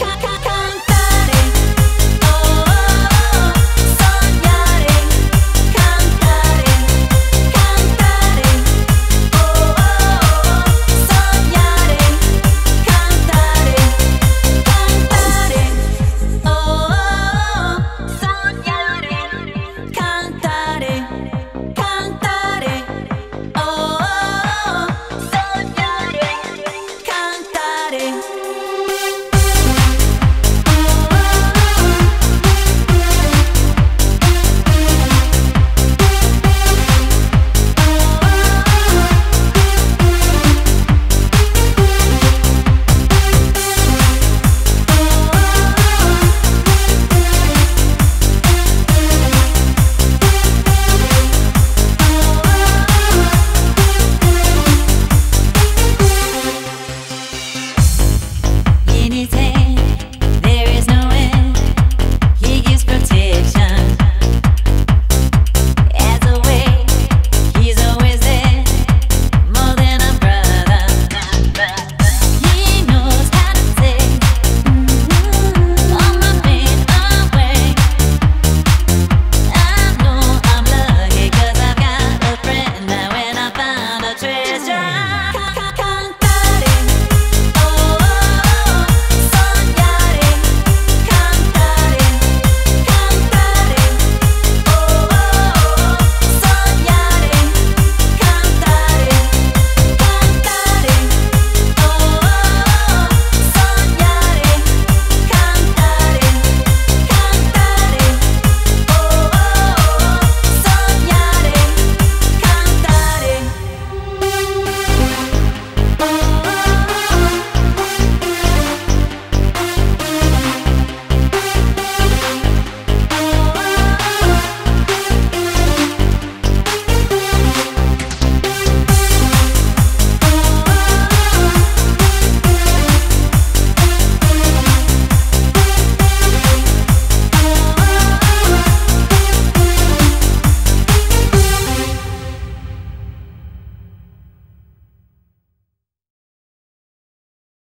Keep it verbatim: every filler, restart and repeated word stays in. Ka ka ka.